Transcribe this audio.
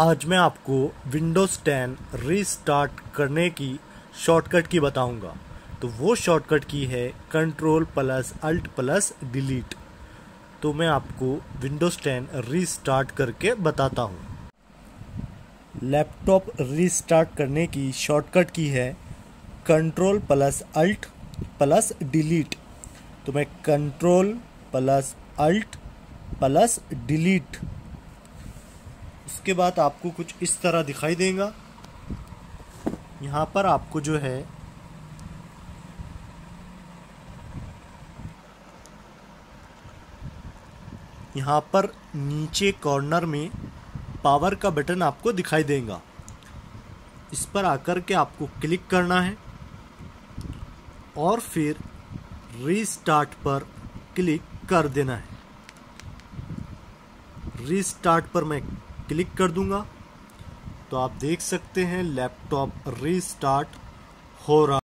आज मैं आपको Windows 10 रीस्टार्ट करने की शॉर्टकट की बताऊंगा। तो वो शॉर्टकट की है Ctrl+Alt+Delete। तो मैं आपको Windows 10 रीस्टार्ट करके बताता हूँ। लैपटॉप रीस्टार्ट करने की शॉर्टकट की है Ctrl+Alt+Delete। तो मैं Ctrl+Alt+Delete, उसके बाद आपको कुछ इस तरह दिखाई देगा। यहाँ पर आपको जो है यहाँ पर नीचे कॉर्नर में पावर का बटन आपको दिखाई देगा। इस पर आकर के आपको क्लिक करना है और फिर रीस्टार्ट पर क्लिक कर देना है। रीस्टार्ट पर मैं क्लिक कर दूंगा तो आप देख सकते हैं लैपटॉप रीस्टार्ट हो रहा है।